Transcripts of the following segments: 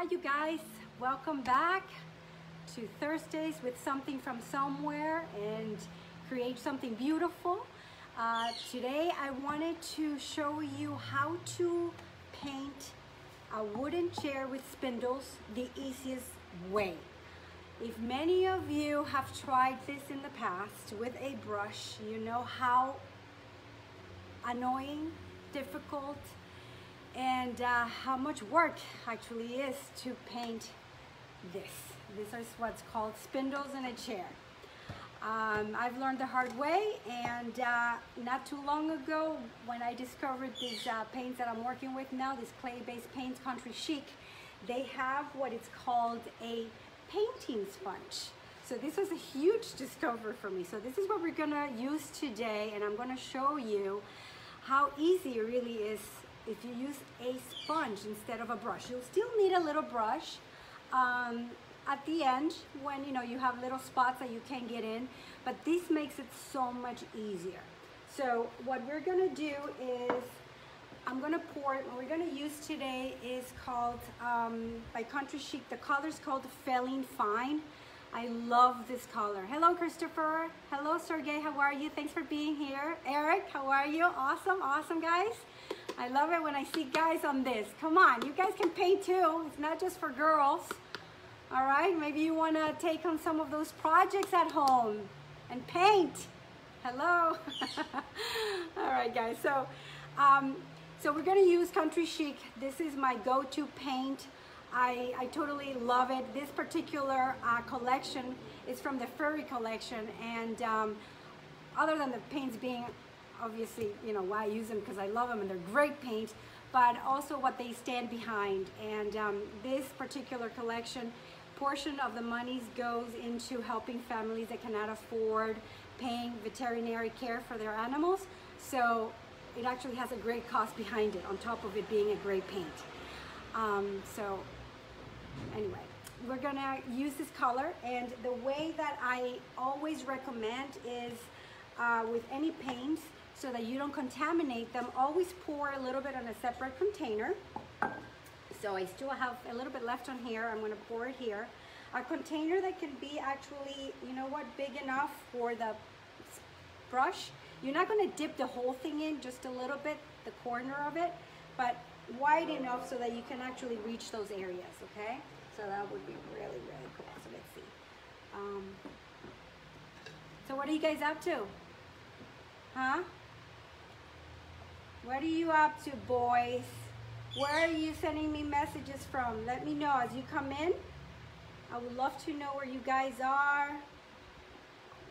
Hi you guys, welcome back to Thursdays with Something From Somewhere and Create Something Beautiful. Today I wanted to show you how to paint a wooden chair with spindles the easiest way. If many of you have tried this in the past with a brush, you know how annoying, difficult, and how much work actually is to paint this. This is what's called spindles in a chair. I've learned the hard way, and not too long ago when I discovered these paints that I'm working with now, these clay-based paints, Country Chic, they have what is called a painting sponge. So this was a huge discovery for me. So this is what we're gonna use today, and I'm gonna show you how easy it really is if you use a sponge instead of a brush. You'll still need a little brush at the end when you have little spots that you can get in, but this makes it so much easier. So what we're gonna do is I'm gonna pour it. What we're gonna use today is called, by Country Chic, the color's called Feline Fine. I love this color. Hello Christopher, hello Sergey, how are you? Thanks for being here. Eric, how are you? Awesome, awesome guys. I love it when I see guys on this. Come on, you guys can paint too. It's not just for girls. All right, maybe you want to take on some of those projects at home and paint. Hello. All right, guys. So, we're going to use Country Chic. This is my go-to paint. I totally love it. This particular collection is from the Furry Collection, and other than the paints being obviously, why I use them, because I love them and they're great paint, but also what they stand behind. And this particular collection, portion of the monies goes into helping families that cannot afford paying veterinary care for their animals. So it actually has a great cost behind it, on top of it being a great paint. So anyway, we're gonna use this color, and the way that I always recommend is with any paints, so that you don't contaminate them, always pour a little bit on a separate container. So I still have a little bit left on here. I'm gonna pour it here. A container that can be actually, big enough for the brush. You're not gonna dip the whole thing in, just a little bit, the corner of it, but wide enough so that you can actually reach those areas, okay? So that would be really, really cool. So let's see. So what are you guys up to? Huh? What are you up to, boys? Where are you sending me messages from? Let me know as you come in. I would love to know where you guys are.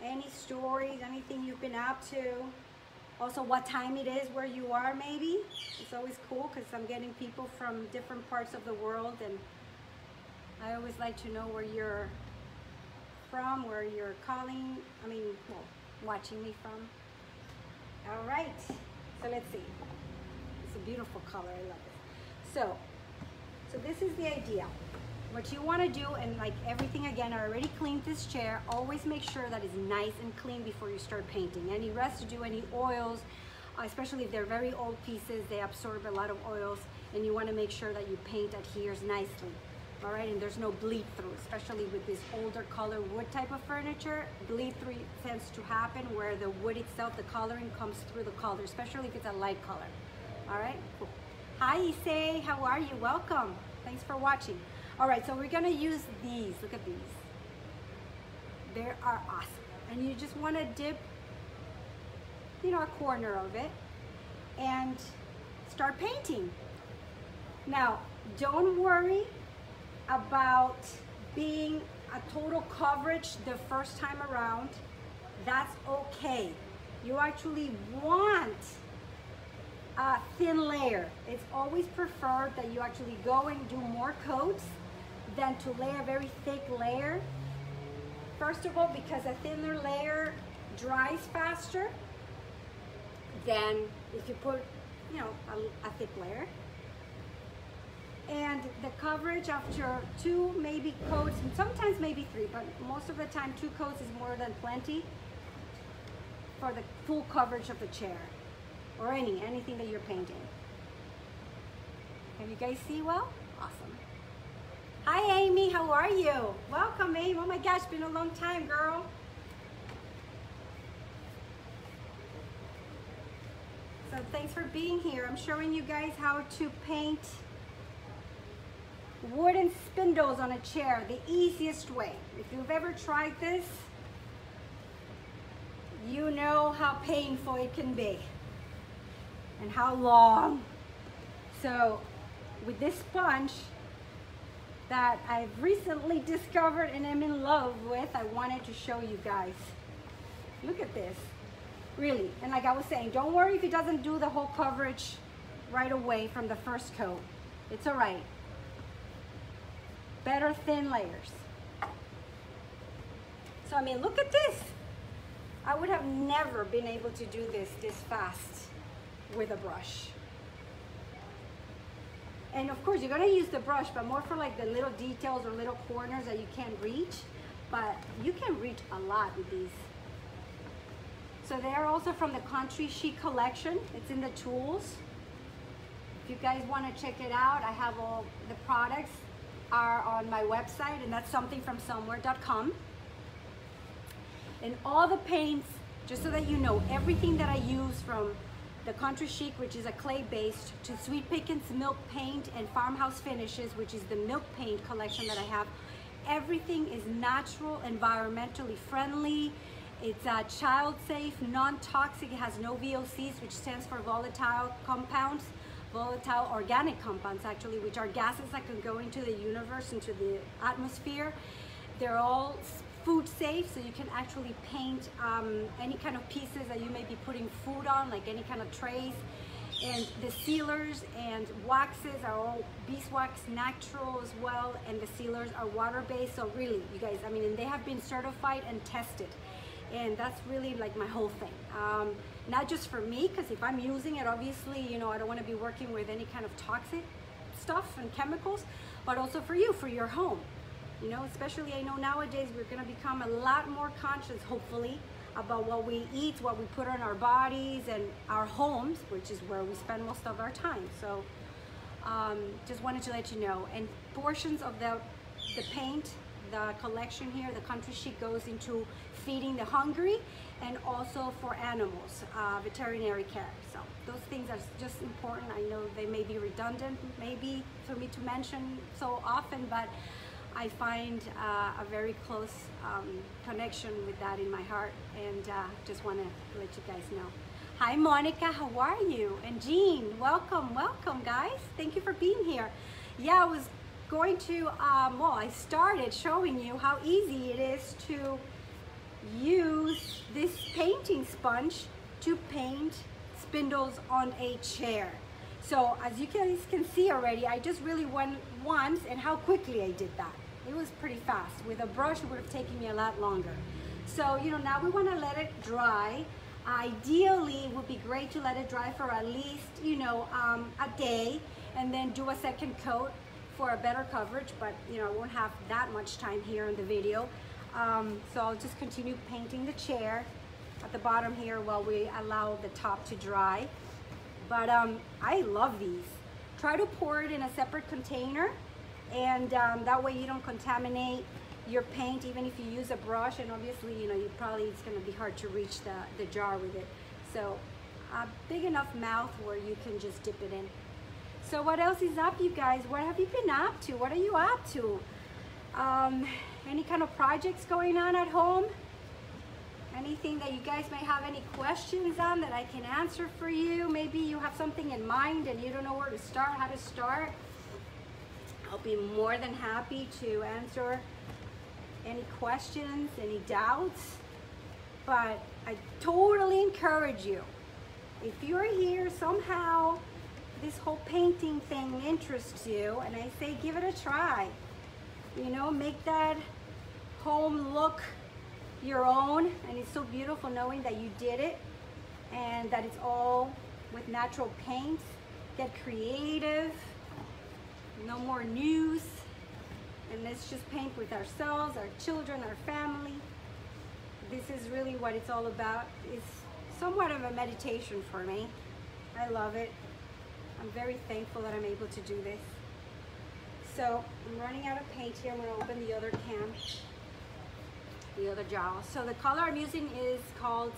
Any stories, anything you've been up to. Also what time it is where you are, maybe. It's always cool because I'm getting people from different parts of the world, and I always like to know where you're from, where you're calling, watching me from. All right, so let's see. It's a beautiful color, I love it. So this is the idea. What you wanna do, and like everything again, I already cleaned this chair. Always make sure that it's nice and clean before you start painting. Any residue, any oils, especially if they're very old pieces, they absorb a lot of oils, and you wanna make sure that your paint adheres nicely. All right, and there's no bleed through, especially with this older color wood type of furniture. Bleed through tends to happen where the wood itself, the coloring comes through the color, especially if it's a light color. All right, cool. Hi, Issei, how are you? Welcome, thanks for watching. All right, so we're gonna use these, look at these. They are awesome. And you just wanna dip, a corner of it and start painting. Now, don't worry about being a total coverage the first time around. That's okay. You actually want a thin layer. It's always preferred that you actually go and do more coats than to lay a very thick layer. First of all, because a thinner layer dries faster than if you put, a thick layer. And the coverage after two, maybe coats, and sometimes maybe three, but most of the time 2 coats is more than plenty for the full coverage of the chair or anything that you're painting. Can you guys see well? Awesome. Hi Amy, how are you? Welcome Amy, oh my gosh, been a long time, girl. So thanks for being here. I'm showing you guys how to paint wooden spindles on a chair, the easiest way. If you've ever tried this, you know how painful it can be and how long. So with this sponge that I've recently discovered and I'm in love with, I wanted to show you guys. Look at this, really. And like I was saying, don't worry if it doesn't do the whole coverage right away from the first coat. It's all right. Better thin layers. So I mean, look at this. I would have never been able to do this fast with a brush. And of course, you're gonna use the brush, but more for like the little details or little corners that you can't reach, but you can reach a lot with these. So they're also from the Country Chic collection. It's in the tools. If you guys wanna check it out, I have all the products are on my website, and that's somethingfromsomewhere.com. And all the paints, just so that you know, everything that I use from the Country Chic, which is a clay-based, to Sweet Pickens Milk Paint and Farmhouse Finishes, which is the milk paint collection that I have. Everything is natural, environmentally friendly. It's child-safe, non-toxic. It has no VOCs, which stands for volatile compounds, volatile organic compounds, actually, which are gases that can go into the universe, into the atmosphere. They're all food safe, so you can actually paint any kind of pieces that you may be putting food on, like any kind of trays. And the sealers and waxes are all beeswax natural as well, and the sealers are water-based. So really, you guys, I mean, and they have been certified and tested, and that's really like my whole thing. Not just for me, because if I'm using it, obviously, you know, I don't want to be working with any kind of toxic stuff and chemicals, but also for you, for your home. You know, especially I know nowadays we're going to become a lot more conscious, hopefully, about what we eat, what we put on our bodies and our homes, which is where we spend most of our time. So just wanted to let you know. And portions of the paint, the collection here, the Country Chic, goes into feeding the hungry and also for animals, veterinary care. So those things are just important. I know they may be redundant, maybe, for me to mention so often, but I find a very close connection with that in my heart, and just want to let you guys know. Hi Monica, how are you? And Jean, welcome, welcome guys. Thank you for being here. Yeah, I was going to, well, I started showing you how easy it is to use this painting sponge to paint spindles on a chair. So as you guys can see already, I just really went once, and how quickly I did that. It was pretty fast. With a brush, it would have taken me a lot longer. So, you know, now we want to let it dry. Ideally, it would be great to let it dry for at least, you know, a day, and then do a second coat for a better coverage, but, you know, I won't have that much time here in the video. So I'll just continue painting the chair at the bottom here while we allow the top to dry. But I love these. Try to pour it in a separate container, and that way you don't contaminate your paint, even if you use a brush. And obviously, you know, you probably, it's gonna be hard to reach the jar with it. So a big enough mouth where you can just dip it in. So what else is up, you guys? What have you been up to? What are you up to? Any kind of projects going on at home? Anything that you guys may have any questions on that I can answer for you? Maybe you have something in mind and you don't know where to start, how to start. I'll be more than happy to answer any questions, any doubts. But I totally encourage you, if you're here somehow, this whole painting thing interests you, and I say give it a try. You know, make that home look your own, and it's so beautiful knowing that you did it and that it's all with natural paints. Get creative, no more news, and let's just paint with ourselves, our children, our family. This is really what it's all about. It's somewhat of a meditation for me. I love it. I'm very thankful that I'm able to do this. So I'm running out of paint here. I'm going to open the other can, the other jar. So the color I'm using is called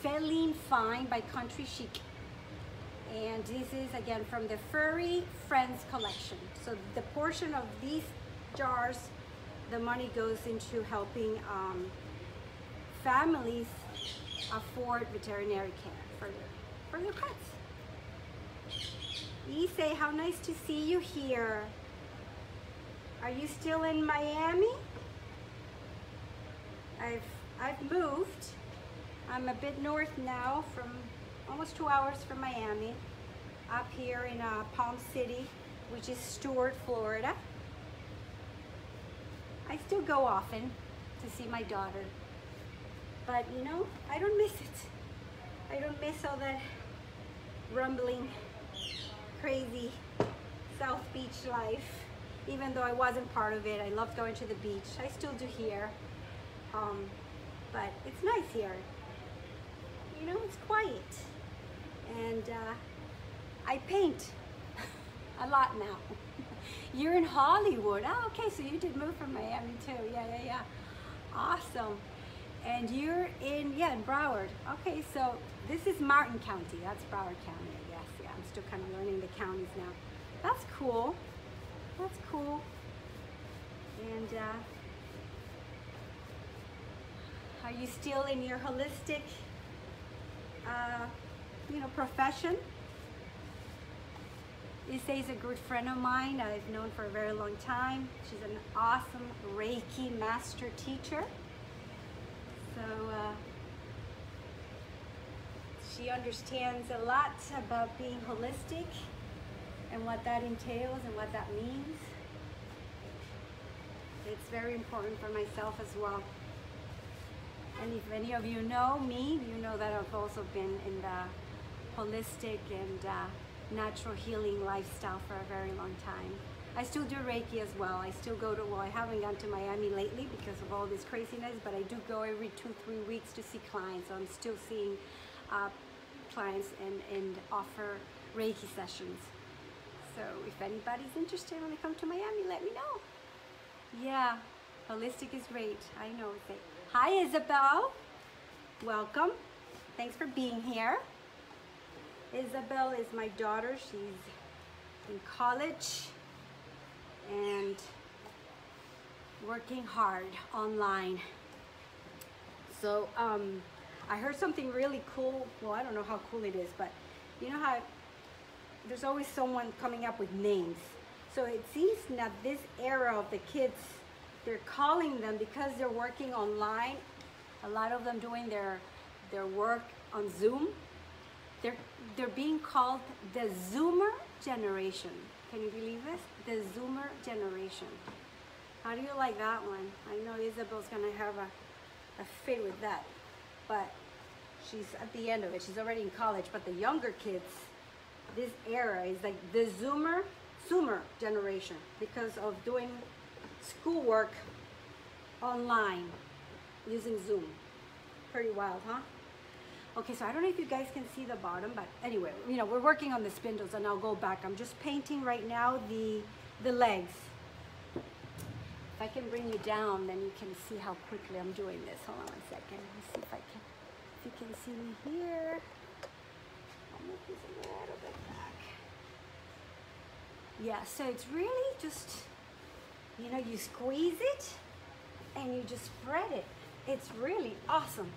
Feline Fine by Country Chic. And this is again from the Furry Friends collection. So the portion of these jars, the money goes into helping families afford veterinary care for their pets. Issei, how nice to see you here. Are you still in Miami? I've moved. I'm a bit north now, from almost 2 hours from Miami, up here in Palm City, which is Stuart, Florida. I still go often to see my daughter, but you know, I don't miss it. I don't miss all that rumbling, crazy South Beach life. Even though I wasn't part of it, I loved going to the beach. I still do here, but it's nice here. You know, it's quiet, and I paint a lot now. You're in Hollywood. Oh, okay, so you did move from Miami too. Yeah. Awesome. And you're in Broward. Okay, so this is Martin County. That's Broward County, I guess. Yeah, I'm still kind of learning the counties now. That's cool. That's cool. And are you still in your holistic, profession? Issei is a good friend of mine. I've known for a very long time. She's an awesome Reiki master teacher. So she understands a lot about being holistic and what that entails and what that means. It's very important for myself as well. And if any of you know me, you know that I've also been in the holistic and natural healing lifestyle for a very long time. I still do Reiki as well. I still go to, well, I haven't gone to Miami lately because of all this craziness, but I do go every 2-3 weeks to see clients. So I'm still seeing clients and offer Reiki sessions. So if anybody's interested when they come to Miami, let me know. Yeah, holistic is great. I know it's it. Hi Isabel, welcome. Thanks for being here. Isabel is my daughter. She's in college and working hard online. So I heard something really cool. Well, I don't know how cool it is, but you know how there's always someone coming up with names. So it seems that this era of the kids, they're calling them, because they're working online, a lot of them doing their work on Zoom. They're being called the Zoomer generation. Can you believe this? The Zoomer generation. How do you like that one? I know Isabel's gonna have a fit with that, but she's at the end of it. She's already in college, but the younger kids, this era is like the Zoomer generation because of doing schoolwork online using Zoom. Pretty wild, huh? Okay, so I don't know if you guys can see the bottom, but anyway, you know, we're working on the spindles and I'll go back. I'm just painting right now the legs. If I can bring you down, then you can see how quickly I'm doing this. Hold on one second. Let me see if you can see me here. I'll move this a little bit back. Yeah, so it's really just, you know, you squeeze it and you just spread it. It's really awesome.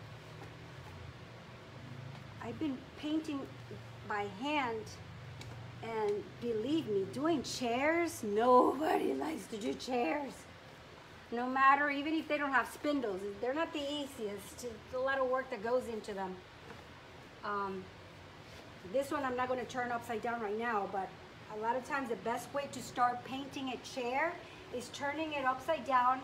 I've been painting by hand, and believe me, doing chairs, nobody likes to do chairs. No matter, even if they don't have spindles, they're not the easiest. It's a lot of work that goes into them. This one I'm not gonna turn upside down right now, but a lot of times the best way to start painting a chair is turning it upside down,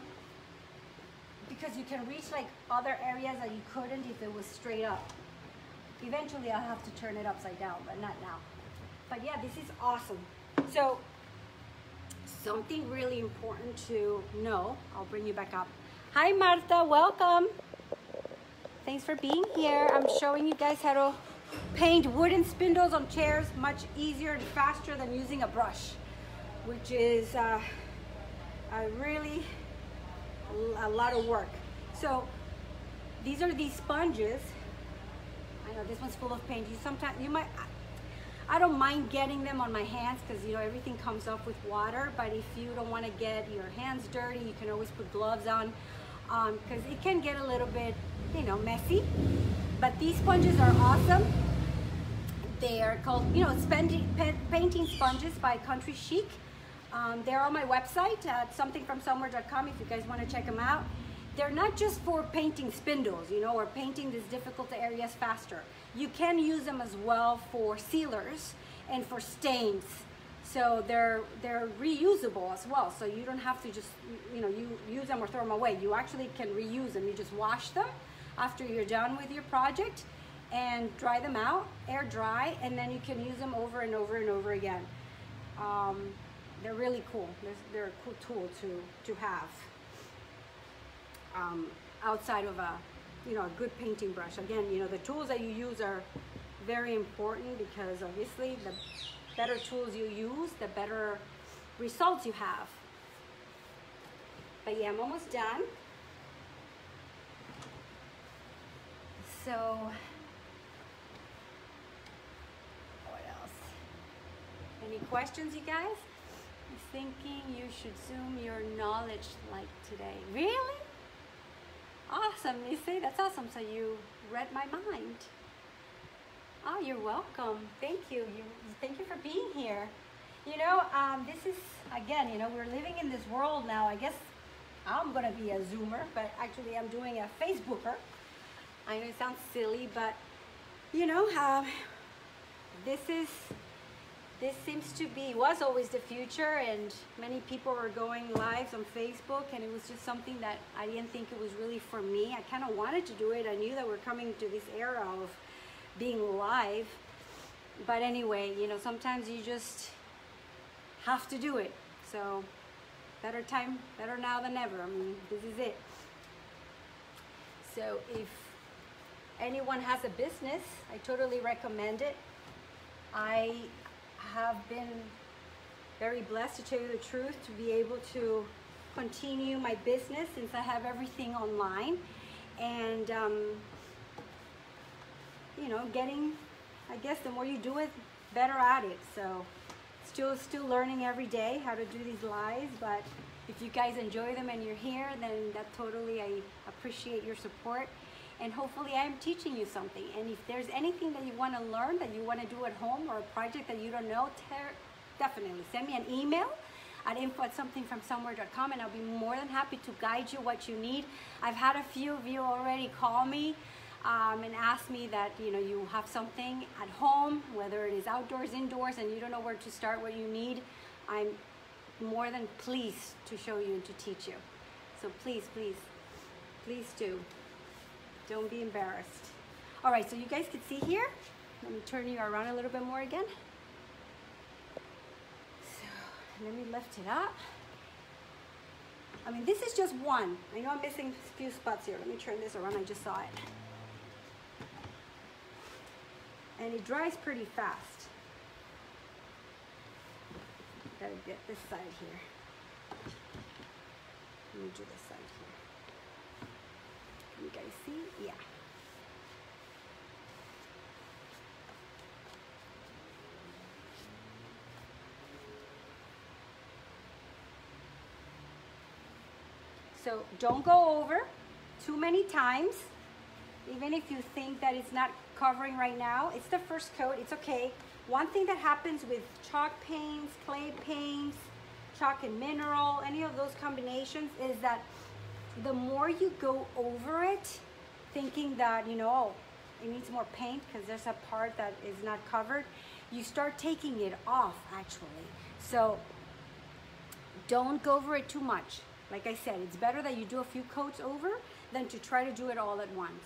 because you can reach like other areas that you couldn't if it was straight up. Eventually I'll have to turn it upside down, but not now. But yeah, this is awesome. So something really important to know, I'll bring you back up. Hi Marta, welcome. Thanks for being here. I'm showing you guys how to paint wooden spindles on chairs, much easier and faster than using a brush. which is a lot of work. So these are these sponges. I know this one's full of paint. I don't mind getting them on my hands because, you know, everything comes off with water, but if you don't want to get your hands dirty, you can always put gloves on because it can get a little bit, you know, messy. But these sponges are awesome. They are called, you know, painting sponges by Country Chic. They're on my website at somethingfromsomewhere.com if you guys want to check them out. They're not just for painting spindles, you know, or painting these difficult areas faster. You can use them as well for sealers and for stains. So they're reusable as well. So you don't have to just, you know, you use them or throw them away. You actually can reuse them. You just wash them after you're done with your project and dry them out, air dry, and then you can use them over and over and over again. They're really cool. They're a cool tool to have. Outside of a, you know, a good painting brush. Again, you know, the tools that you use are very important because obviously the better tools you use, the better results you have. But yeah, I'm almost done. So what else? Any questions, you guys? I'm thinking you should zoom your knowledge like today. Really? Awesome, you see, that's awesome. So you read my mind. Oh, you're welcome. Thank you. Thank you for being here. You know, this is, again, you know, we're living in this world now. I guess I'm gonna be a Zoomer, but actually I'm doing a Facebooker. I know it sounds silly, but you know, this seems to be, was always the future, and many people were going live on Facebook, and it was just something that I didn't think it was really for me. I kind of wanted to do it. I knew that we're coming to this era of being live. But anyway, you know, sometimes you just have to do it. So better time, better now than ever. I mean, this is it. So if anyone has a business, I totally recommend it. I have been very blessed, to tell you the truth, to be able to continue my business since I have everything online, and you know, getting, I guess the more you do it, better at it. So still learning every day how to do these lives, but if you guys enjoy them and you're here, then that totally, I appreciate your support, and hopefully I'm teaching you something. And if there's anything that you want to learn, that you want to do at home, or a project that you don't know, definitely send me an email at info@somethingfromsomewhere.com, and I'll be more than happy to guide you what you need. I've had a few of you already call me and ask me that, you know, you have something at home, whether it is outdoors, indoors, and you don't know where to start, what you need. I'm more than pleased to show you and to teach you. So please do. Don't be embarrassed. All right, so you guys can see here. Let me turn you around a little bit more again. So let me lift it up. I mean, this is just one. I know I'm missing a few spots here. Let me turn this around. I just saw it. And it dries pretty fast. Gotta get this side here. Let me do this side here. You guys see? Yeah. So don't go over too many times. Even if you think that it's not covering right now, it's the first coat, it's okay. One thing that happens with chalk paints, clay paints, chalk and mineral, any of those combinations, is that the more you go over it, thinking that, you know, oh, it needs more paint because there's a part that is not covered, you start taking it off, actually. So don't go over it too much. Like I said, it's better that you do a few coats over than to try to do it all at once.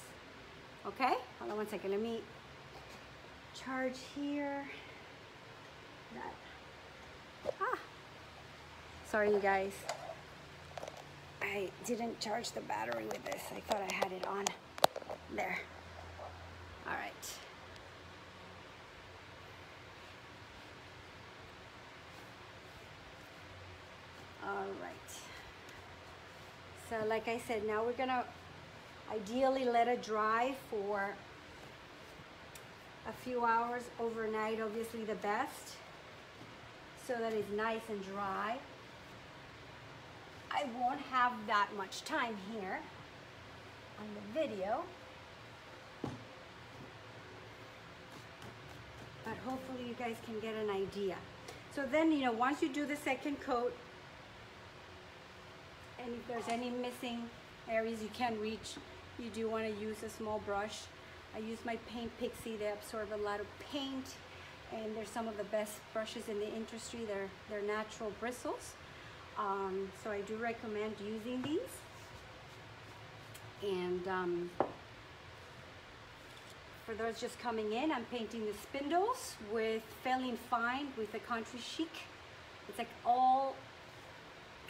Okay? Hold on one second. Let me charge here. That. Ah. Sorry, you guys. I didn't charge the battery with this. I thought I had it on. There. All right. right. So like I said, now we're gonna ideally let it dry for a few hours overnight, obviously the best, so that it's nice and dry. I won't have that much time here on the video, but hopefully you guys can get an idea. So then, you know, once you do the second coat, and if there's any missing areas you can't reach, you do want to use a small brush. I use my Paint Pixie. They absorb a lot of paint, and they're some of the best brushes in the industry. They're natural bristles. So I do recommend using these. And for those just coming in, I'm painting the spindles with Feline Fine with a Country Chic. It's like all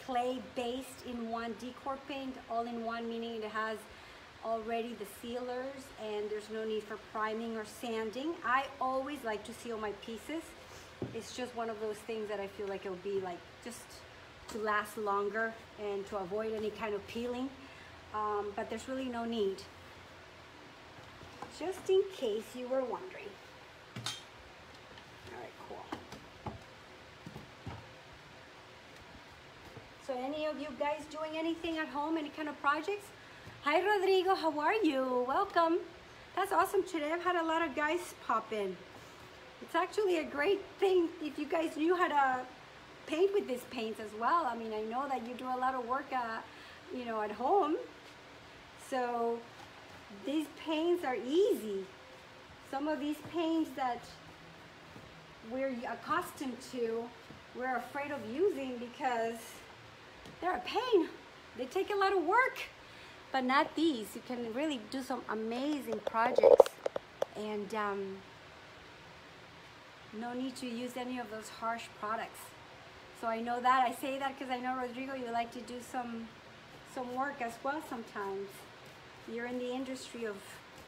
clay based in one decor paint, all in one, meaning it has already the sealers and there's no need for priming or sanding. I always like to seal my pieces. It's just one of those things that I feel like it'll be like just to last longer and to avoid any kind of peeling, but there's really no need, just in case you were wondering. All right, cool. So any of you guys doing anything at home, any kind of projects? Hi Rodrigo, how are you? Welcome. That's awesome. Today I've had a lot of guys pop in. It's actually a great thing if you guys knew how to paint with these paints as well. I mean, I know that you do a lot of work you know, at home, so these paints are easy. Some of these paints that we're accustomed to, we're afraid of using because they're a pain, they take a lot of work, but not these. You can really do some amazing projects, and no need to use any of those harsh products. So I know that. I say that because I know, Rodrigo, you like to do some work as well sometimes. You're in the industry of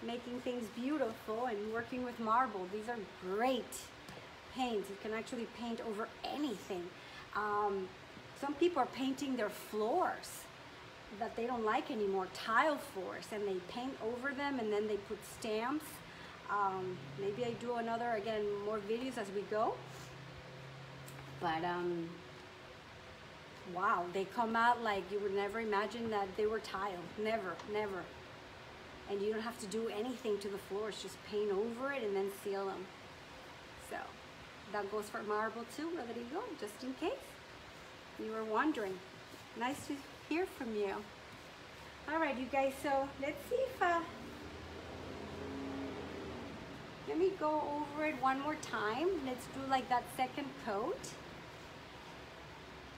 making things beautiful and working with marble. These are great paints. You can actually paint over anything. Some people are painting their floors that they don't like anymore, tile floors, and they paint over them and then they put stamps. Maybe I do another, again, more videos as we go. But wow, they come out like you would never imagine that they were tile. Never, never. And you don't have to do anything to the floors, just paint over it and then seal them. So that goes for marble too, Rodrigo, just in case you were wondering. Nice to hear from you. All right, you guys, so let's see if let me go over it one more time. Let's do like that second coat.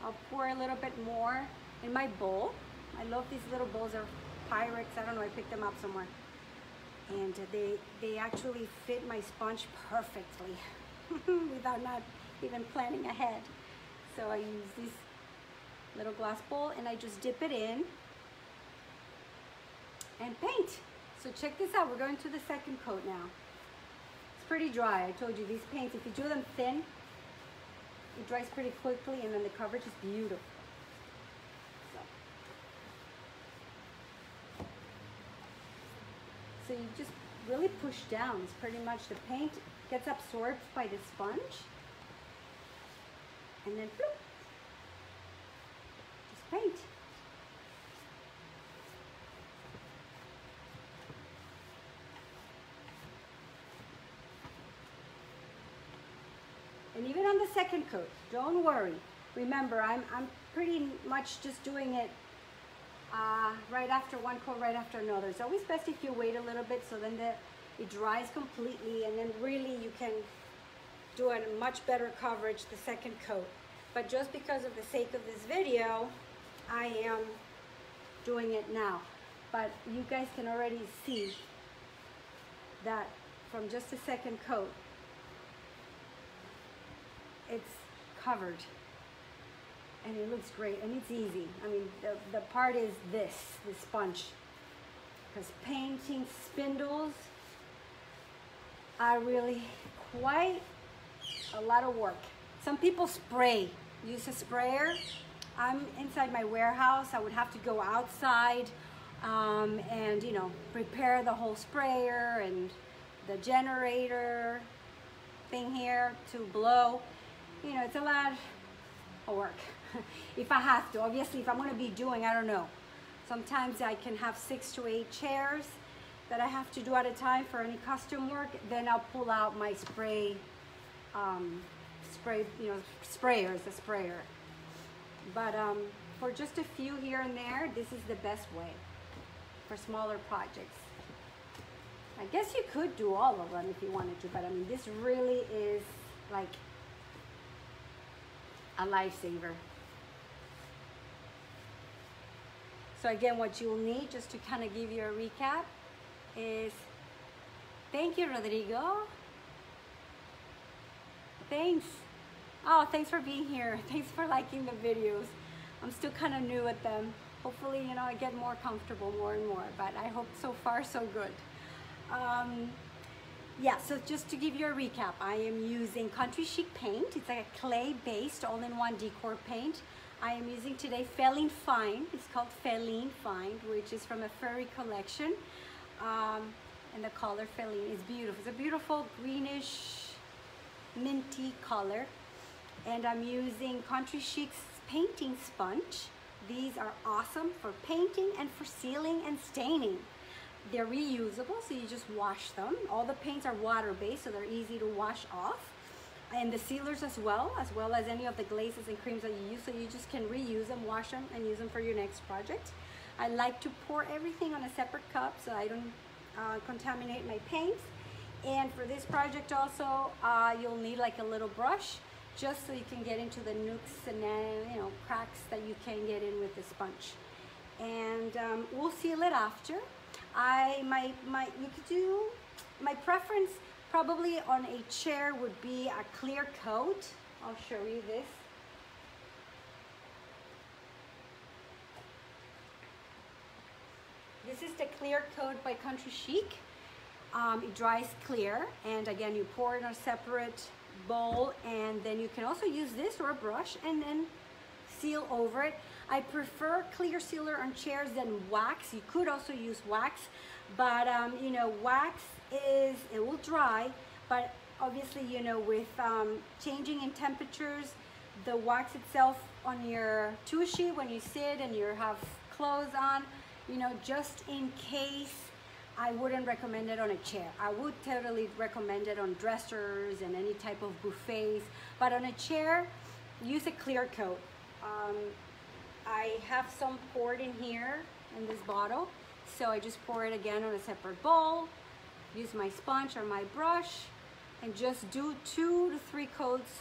I'll pour a little bit more in my bowl. I love these little bowls of Pyrex. I don't know, I picked them up somewhere. And they actually fit my sponge perfectly without not even planning ahead. So I use this little glass bowl and I just dip it in and paint. So check this out, we're going to the second coat now. It's pretty dry, I told you, these paints, if you do them thin, it dries pretty quickly, and then the coverage is beautiful. So you just really push down. It's pretty much the paint gets absorbed by the sponge, and then bloop, just paint. And even on the second coat, don't worry. Remember, I'm pretty much just doing it right after one coat, right after another. It's always best if you wait a little bit, so then it dries completely, and then really you can do a much better coverage the second coat. But just because of the sake of this video, I am doing it now. But you guys can already see that from just the second coat, it's covered and it looks great and it's easy. I mean, the part is the sponge, because painting spindles are really quite a lot of work. Some people spray, use a sprayer. I'm inside my warehouse. I would have to go outside and, you know, prepare the whole sprayer and the generator thing here to blow. You know, it's a lot of work. If I have to, obviously, if I'm going to be doing, I don't know. Sometimes I can have 6 to 8 chairs that I have to do at a time for any custom work. Then I'll pull out my spray, you know, the sprayer. But for just a few here and there, this is the best way for smaller projects. I guess you could do all of them if you wanted to, but I mean, this really is like a lifesaver. So again, what you'll need, just to kind of give you a recap, is, thank you, Rodrigo. Thanks. Oh, thanks for being here. Thanks for liking the videos. I'm still kind of new at them. Hopefully, you know, I get more comfortable more and more, but I hope so far so good. Yeah, so just to give you a recap, I am using Country Chic Paint. It's like a clay-based all-in-one decor paint. I am using today Feline Fine. It's called Feline Fine, which is from a Furry Collection. And the color Feline is beautiful. It's a beautiful greenish minty color. And I'm using Country Chic's painting sponge. These are awesome for painting and for sealing and staining. They're reusable, so you just wash them. All the paints are water-based, so they're easy to wash off. And the sealers as well as any of the glazes and creams that you use, so you just can reuse them, wash them, and use them for your next project. I like to pour everything on a separate cup so I don't contaminate my paints. And for this project also, you'll need like a little brush, just so you can get into the nooks and, you know, cracks that you can get in with the sponge. And we'll seal it after. You could do, my preference probably on a chair would be a clear coat. I'll show you this. This is the clear coat by Country Chic. It dries clear, and again, you pour it in a separate bowl, and then you can also use this or a brush and then seal over it. I prefer clear sealer on chairs than wax. You could also use wax, but you know, wax is, it will dry, but obviously, you know, with changing in temperatures, the wax itself on your tushy when you sit and you have clothes on, you know, just in case, I wouldn't recommend it on a chair. I would totally recommend it on dressers and any type of buffets, but on a chair, use a clear coat. I have some poured in here in this bottle, so I just pour it again on a separate bowl, use my sponge or my brush, and just do 2 to 3 coats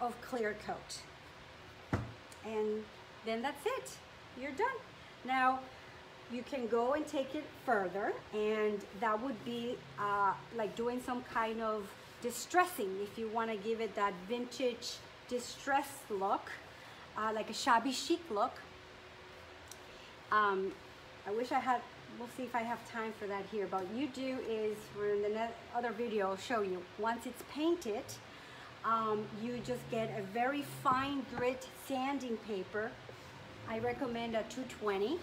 of clear coat. And then that's it, you're done. Now, you can go and take it further, and that would be like doing some kind of distressing if you want to give it that vintage distressed look, like a shabby chic look. I wish I had, we'll see if I have time for that here, but what you do is, we're in the other video, I'll show you. Once it's painted, you just get a very fine grit sanding paper. I recommend a 220.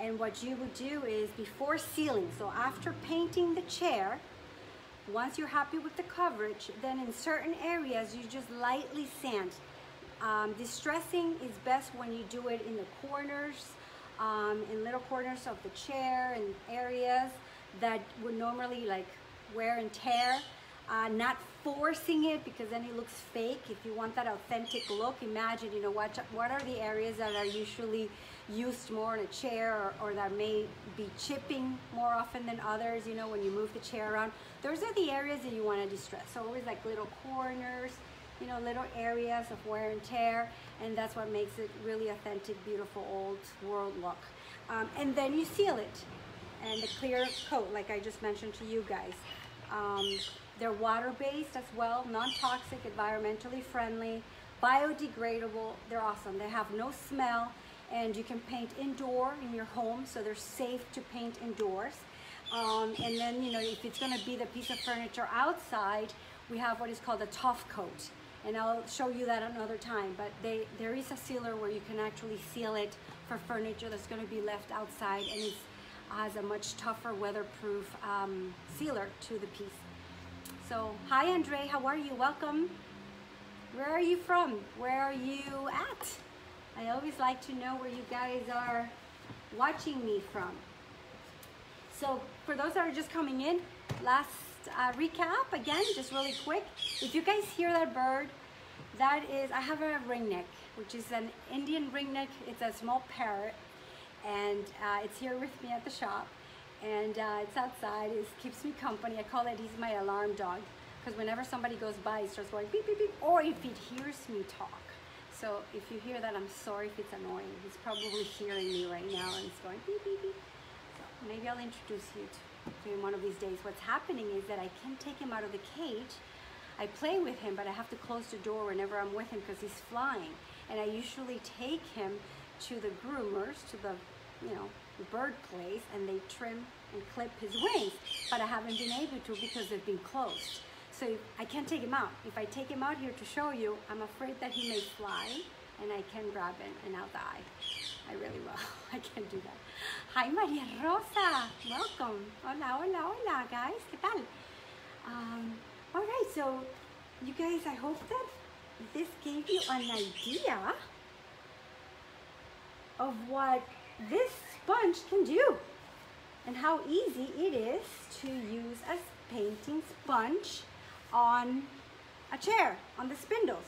And what you would do is, before sealing, so after painting the chair, once you're happy with the coverage, then in certain areas you just lightly sand. Distressing is best when you do it in the corners, in little corners of the chair and areas that would normally like wear and tear. Not forcing it, because then it looks fake. If you want that authentic look, imagine, you know, what are the areas that are usually used more in a chair, or that may be chipping more often than others, you know, when you move the chair around. Those are the areas that you want to distress. So always like little corners, you know, little areas of wear and tear, and that's what makes it really authentic, beautiful, old world look. And then you seal it, and the clear coat, like I just mentioned to you guys. They're water-based as well, non-toxic, environmentally friendly, biodegradable. They're awesome. They have no smell, and you can paint indoor in your home, so they're safe to paint indoors. And then, you know, if it's going to be the piece of furniture outside, we have what is called a tough coat. and I'll show you that another time, but there is a sealer where you can actually seal it for furniture that's going to be left outside, and it has a much tougher weatherproof sealer to the piece. So hi Andre, how are you? Welcome. Where are you from? Where are you at? I always like to know where you guys are watching me from. So for those that are just coming in, last recap again, just really quick. If you guys hear that bird, that is, I have a ringneck, which is an Indian ringneck. It's a small parrot, and it's here with me at the shop, and it's outside. It keeps me company. I call it, he's my alarm dog, because whenever somebody goes by, it starts going beep, beep, beep, or if it hears me talk. So if you hear that, I'm sorry if it's annoying. He's probably hearing me right now, and it's going beep, beep, beep. So maybe I'll introduce you to him one of these days. What's happening is that I can't take him out of the cage. I play with him, but I have to close the door whenever I'm with him because he's flying. And I usually take him to the groomers, to the, you know, the bird place, and they trim and clip his wings. But I haven't been able to because they've been closed. So I can't take him out. If I take him out here to show you, I'm afraid that he may fly and I can grab him and I'll die. I really will. I can't do that. Hi Maria Rosa, welcome. Hola, hola, hola guys, ¿qué tal? All right, so you guys, I hope that this gave you an idea of what this sponge can do and how easy it is to use as painting sponge on a chair, on the spindles.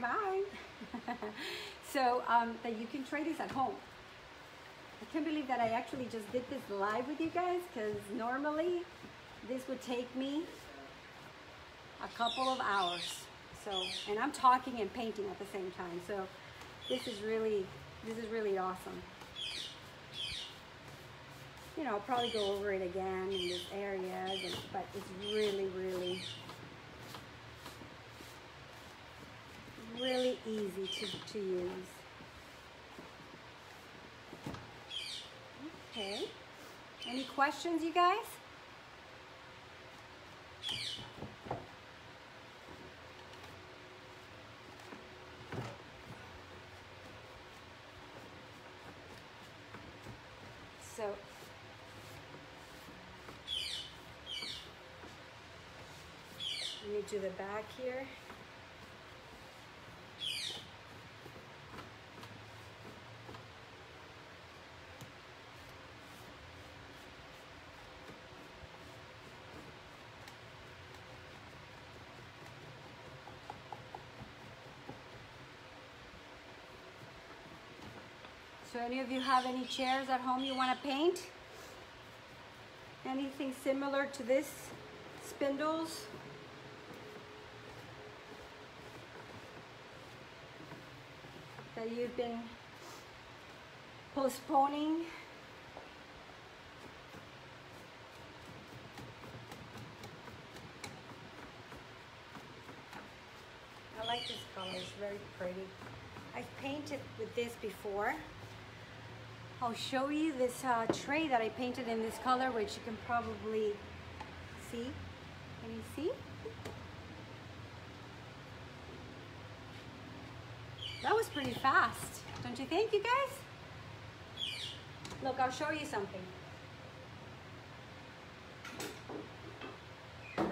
Bye. So that you can try this at home. I can't believe that I actually just did this live with you guys, because normally this would take me a couple of hours. So, and I'm talking and painting at the same time. So this is really awesome. You know, I'll probably go over it again in these areas, but it's really easy to use. Okay, any questions, you guys? So let me do the back here. So any of you have any chairs at home you want to paint? Anything similar to this? Spindles? That you've been postponing. I like this color, it's very pretty. I've painted with this before. I'll show you this tray that I painted in this color, which you can probably see. Can you see? That was pretty fast, don't you think, you guys? Look, I'll show you something. I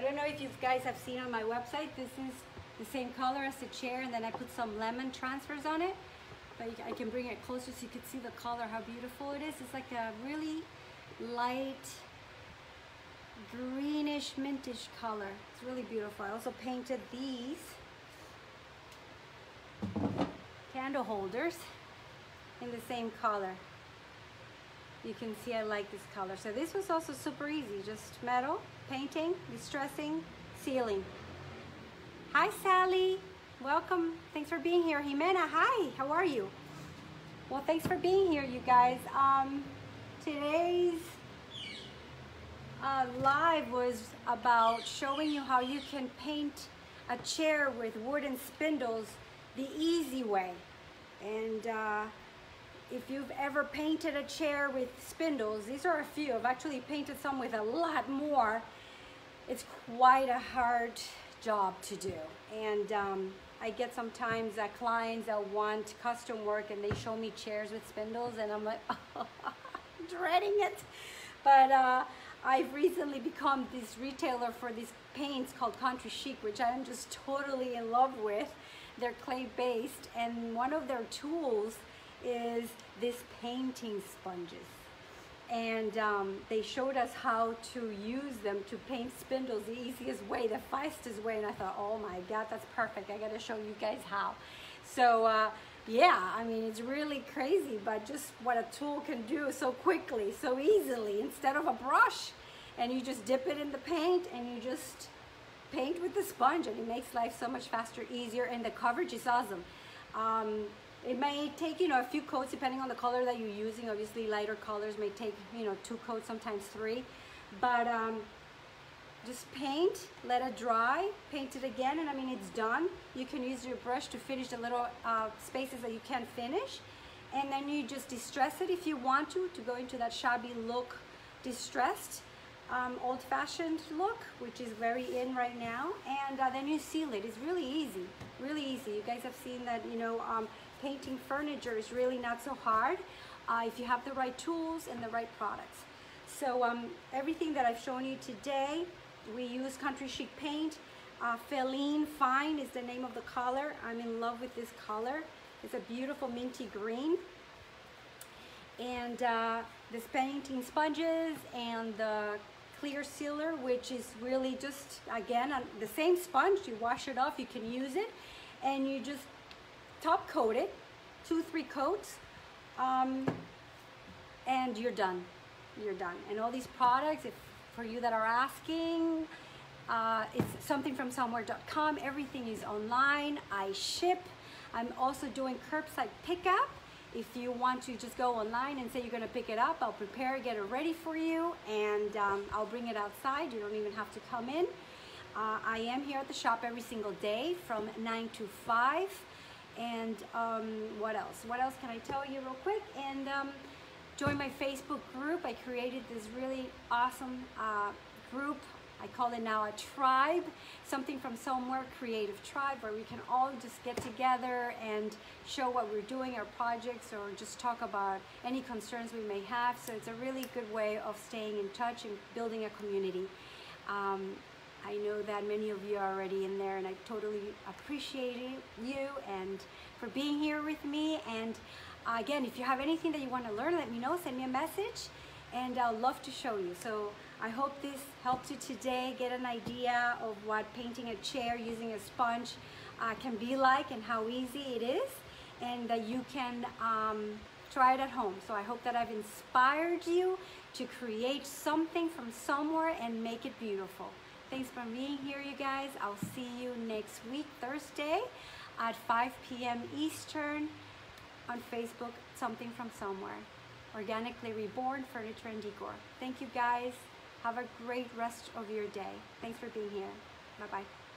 don't know if you guys have seen on my website, this is the same color as the chair, and then I put some lemon transfers on it, but I can bring it closer so you can see the color, how beautiful it is. It's like a really light, greenish, mintish color. It's really beautiful. I also painted these candle holders in the same color. You can see I like this color. So this was also super easy, just metal, painting, distressing, sealing. Hi Sally, welcome. Thanks for being here. Jimena, hi, how are you? Well, thanks for being here, you guys. Today's live was about showing you how you can paint a chair with wooden spindles the easy way. And If you've ever painted a chair with spindles, these are a few. I've actually painted some with a lot more. It's quite a hard job to do. And I get sometimes clients that want custom work and they show me chairs with spindles and I'm like, oh, I'm dreading it. But I've recently become this retailer for these paints called Country Chic, which I'm just totally in love with. They're clay-based, and one of their tools is these painting sponges. And they showed us how to use them to paint spindles the easiest way, the fastest way, and I thought, oh my God, that's perfect. I gotta show you guys how. So yeah, I mean, it's really crazy, but just what a tool can do so quickly, so easily, instead of a brush. And you just dip it in the paint and you just paint with the sponge, and it makes life so much faster, easier, and the coverage is awesome. It may take, you know, a few coats depending on the color that you're using. Obviously lighter colors may take, you know, 2 coats, sometimes 3. But just paint, let it dry, paint it again, and I mean, it's done. You can use your brush to finish the little spaces that you can't finish. And then you just distress it if you want to go into that shabby look, distressed, old-fashioned look, which is very in right now. And then you seal it. It's really easy, really easy. You guys have seen that, you know, painting furniture is really not so hard if you have the right tools and the right products. So everything that I've shown you today, we use Country Chic Paint. Feline Fine is the name of the color. I'm in love with this color. It's a beautiful minty green. And the painting sponges and the clear sealer, which is really just, again, the same sponge. You wash it off, you can use it, and you just top coat it, 2-3 coats, and you're done. You're done. And all these products, if for you that are asking, it's somethingfromsomewhere.com. Everything is online. I ship. I'm also doing curbside pickup. If you want to just go online and say you're going to pick it up, I'll prepare, get it ready for you, and I'll bring it outside. You don't even have to come in. I am here at the shop every single day from 9 to 5. And what else? What else can I tell you real quick? And join my Facebook group. I created this really awesome group. I call it now a tribe, Something From Somewhere, Creative Tribe, where we can all just get together and show what we're doing, our projects, or just talk about any concerns we may have. So it's a really good way of staying in touch and building a community. I know that many of you are already in there, and I totally appreciate you and for being here with me. And again, if you have anything that you want to learn, let me know, send me a message, and I'll love to show you. So I hope this helped you today, get an idea of what painting a chair using a sponge can be like and how easy it is, and that you can try it at home. So I hope that I've inspired you to create something from somewhere and make it beautiful. Thanks for being here, you guys. I'll see you next week, Thursday, at 5 p.m. Eastern on Facebook, Something From Somewhere. Organically Reborn Furniture and Decor. Thank you, guys. Have a great rest of your day. Thanks for being here. Bye-bye.